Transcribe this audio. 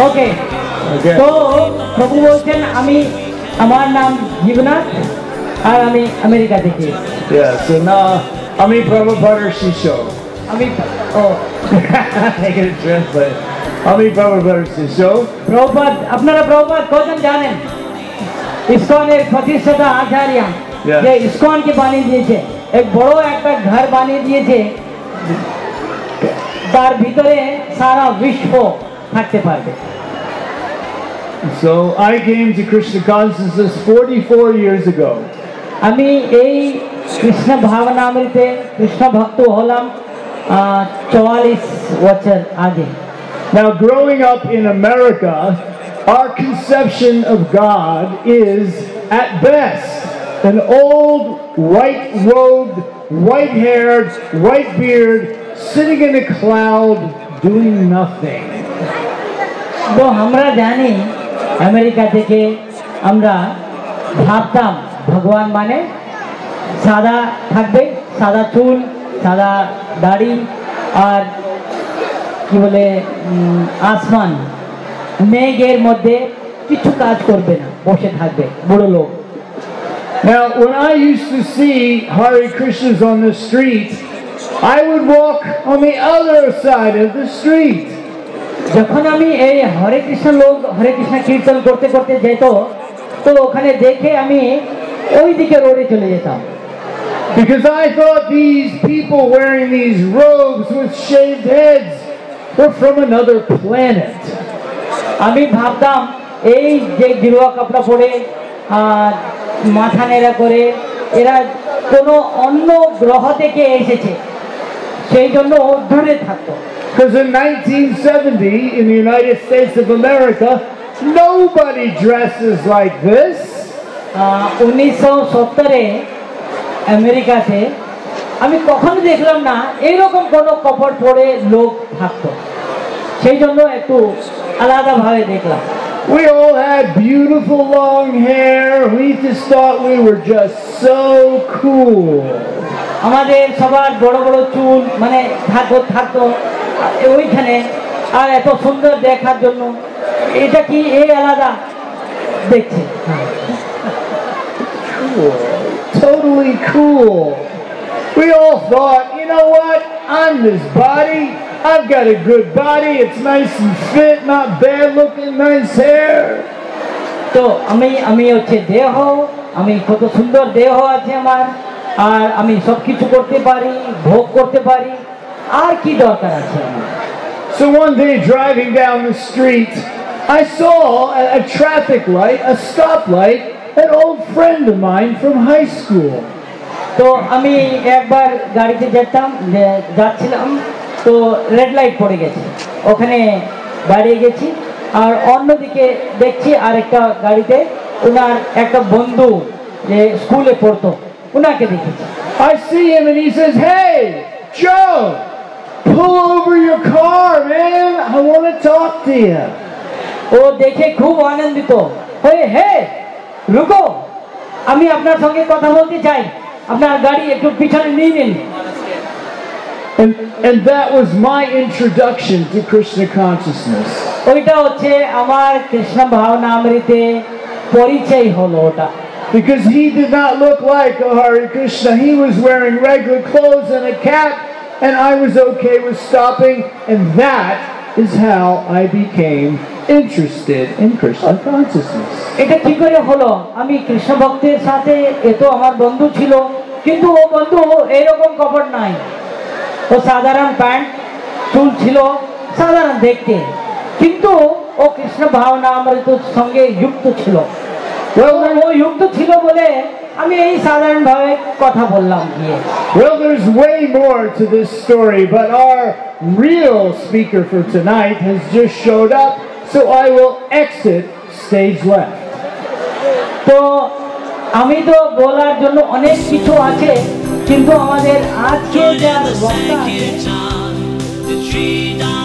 Okay. Okay. So, Prabhu Bolchen, Amar Naam Jivanath, and Ami America Theke. Yeah, so now, Ami Prabhupada Shisho. Ami, oh. I can translate. Ami Prabhupada Shisho. Prabhupada, Apnara Prabhupada, Kodan Janen. Iskon ek Pratishthata Acharya. Yeah. Iskon ke bani diye che. Ek bado ekta ghar bani diye che. Tar bhitore sara vishwo thakte parbe. So I came to Krishna Consciousness 44 years ago. Ami ei Krishna Bhavanamrite Krishna Bhakto Holam 44 aage. Now growing up in America, our conception of God is at best an old, white-robed, white-haired, white-beard, sitting in a cloud, doing nothing. Bo hamra jani. America देखे अम्रा भावता भगवान माने सादा थकबे सादा चूल सादा दाढ़ी और क्या बोले आसमान में गेर मध्य किचु काज कर बे ना बोशे थकबे बुरो लोग. Now, when I used to see Hare Krishnas on the street, I would walk on the other side of the street. जखन अमी ये हरे कृष्णा कीर्तन करते करते जेतो तो ओखने देखे अमी ओई दिके रोडे चले जेता. Because I thought these people wearing these robes with shaved heads were from another planet. अमी भावता ये जे गिरुआ कपड़ा पड़े माथा नेरा करे इरा कोनो अन्नो ग्रहते के ऐसे चे शेजोनो दूरे थकतो. Because in 1970, in the United States of America, nobody dresses like this. 1970, America se, ami kokhon dekhlam na, erokom kono kapor pore log thakto. Shei jonno ektu alada bhabe dekhlam. We all had beautiful long hair. We just thought we were just so cool. Amader sobar boro boro chul mane thakto. वही थने आह तो सुंदर देखा जोनो इधर की ये अलगा देखते totally cool. We all thought, you know what, I'm this body, I've got a good body, it's nice and fit, not bad looking, nice hair. तो अमी अच्छे देहो अमी को सुंदर देहो आजे हमार और अमी सब किचु करते पारी भोग करते पारी. So one day driving down the street, I saw at a traffic light, a stoplight, an old friend of mine from high school. So I एक बार गाड़ी से जाता हूँ तो red light पड़ गया था ओखने बाढ़े गया थी और अन्य दिके देखी आरेक का गाड़ी से उनार एक बंदू ये स्कूले पढ़तो उनार के दिखे. I see him and he says, "Hey, Joe, pull over your car, man. I want to talk to you." Oh, देखे खूब आनंदित हो. Hey, hey, रुको. अमी अपना संगे कथा बोलती जाए. अपना गाड़ी एक पीछे नींद. And that was my introduction to Krishna consciousness. ओइटा होच्छे अमार कृष्ण भावनामृते পরিচয় হলো ওটা. Because he did not look like a Hare Krishna. He was wearing regular clothes and a cap, and I was okay with stopping, and that is how I became interested in Krishna consciousness. এটা কি করে হলো? আমি কৃষ্ণ ভক্তের সাথে এত আমার বন্ধু ছিল, কিন্তু ও বন্ধু এরকম কপট নাই, ও সাধারণ প্যান্ট চুল ছিল, সাধারণ দেখতে, কিন্তু ও কৃষ্ণ ভাবনা অমৃত সঙ্গে যুক্ত ছিল। Well, there's way more to this story, but our real speaker for tonight has just showed up, so I will exit stage left. The tree